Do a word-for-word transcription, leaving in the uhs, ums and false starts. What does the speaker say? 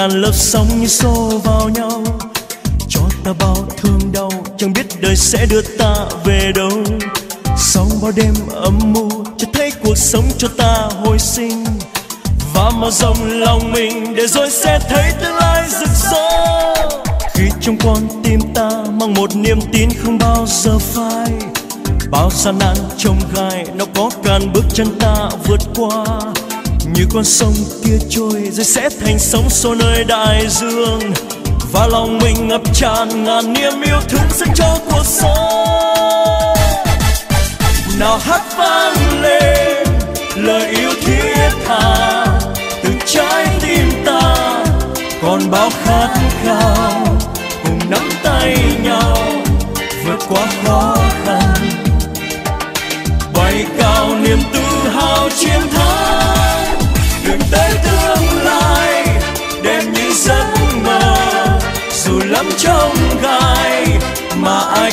ngàn lớp sóng như xô vào nhau, cho ta bao thương đau, chẳng biết đời sẽ đưa ta về đâu. Sau bao đêm âm mưu, cho thấy cuộc sống cho ta hồi sinh, và mở rộng lòng mình để rồi sẽ thấy tương lai rực rỡ. Khi trong con tim ta mang một niềm tin không bao giờ phai, bao gian nan chông gai nó có cản bước chân ta vượt qua. Như con sông kia trôi rồi sẽ thành sóng xô nơi đại dương, và lòng mình ngập tràn ngàn niềm yêu thương dành cho cuộc sống. Nào hát vang lên lời yêu thiết tha từ trái tim ta, còn bao khát khao cùng nắm tay nhau vượt qua khó khăn, bay cao niềm tự hào chiến thắng. Đường tới tương lai đẹp như giấc mơ, dù lắm trong gai mà ai